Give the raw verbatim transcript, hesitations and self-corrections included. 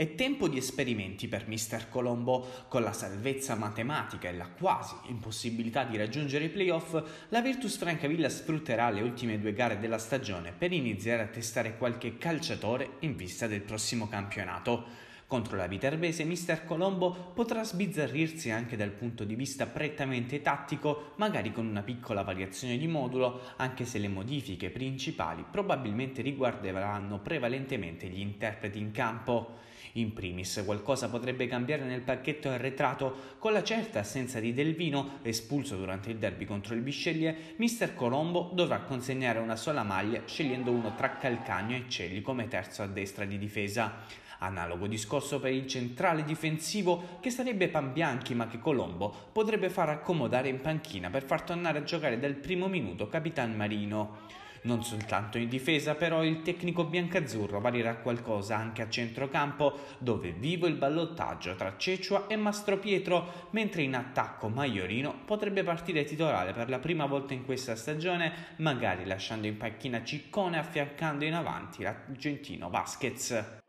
È tempo di esperimenti per Mister Colombo. Con la salvezza matematica e la quasi impossibilità di raggiungere i playoff, la Virtus Francavilla sfrutterà le ultime due gare della stagione per iniziare a testare qualche calciatore in vista del prossimo campionato. Contro la Viterbese, Mister Colombo potrà sbizzarrirsi anche dal punto di vista prettamente tattico, magari con una piccola variazione di modulo, anche se le modifiche principali probabilmente riguarderanno prevalentemente gli interpreti in campo. In primis, qualcosa potrebbe cambiare nel pacchetto arretrato. Con la certa assenza di Delvino, espulso durante il derby contro il Bisceglie, Mister Colombo dovrà consegnare una sola maglia, scegliendo uno tra Calcagno e Celli come terzo a destra di difesa. Analogo discorso per il centrale difensivo, che sarebbe Pambianchi, ma che Colombo potrebbe far accomodare in panchina per far tornare a giocare dal primo minuto Capitan Marino. Non soltanto in difesa, però, il tecnico biancazzurro varierà qualcosa anche a centrocampo, dove vivo il ballottaggio tra Ceccia e Mastropietro, mentre in attacco Maiorino potrebbe partire titolare per la prima volta in questa stagione, magari lasciando in panchina Ciccone, affiancando in avanti l'argentino Vasquez.